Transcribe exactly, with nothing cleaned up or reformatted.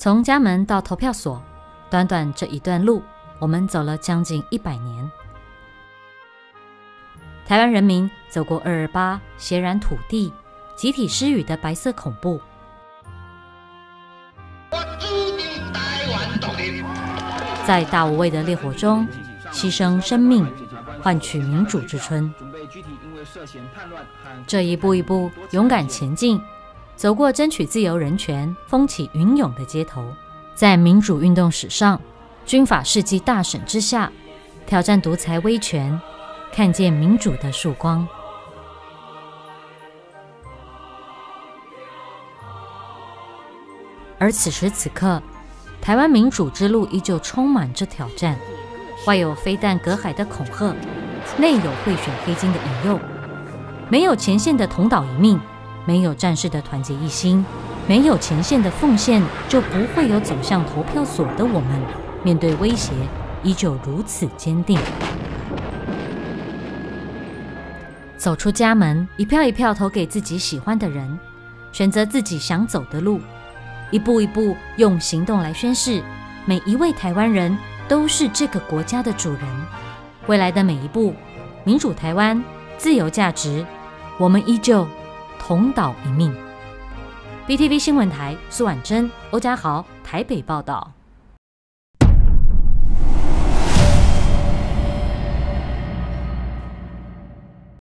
从家门到投票所，短短这一段路，我们走了将近一百年。台湾人民走过二二八血染土地、集体失语的白色恐怖。 在大无畏的烈火中，牺牲生命，换取民主之春。这一步一步勇敢前进，走过争取自由人权、风起云涌的街头，在民主运动史上、军法事迹大审之下，挑战独裁威权，看见民主的曙光。而此时此刻。 台湾民主之路依旧充满着挑战，外有飞弹隔海的恐吓，内有贿选黑金的引诱。没有前线的同岛一命，没有战士的团结一心，没有前线的奉献，就不会有走向投票所的我们。面对威胁，依旧如此坚定。走出家门，一票一票投给自己喜欢的人，选择自己想走的路。 一步一步用行动来宣示，每一位台湾人都是这个国家的主人。未来的每一步，民主台湾、自由价值，我们依旧同岛一命。B T V 新闻台苏婉珍、欧家豪台北报道。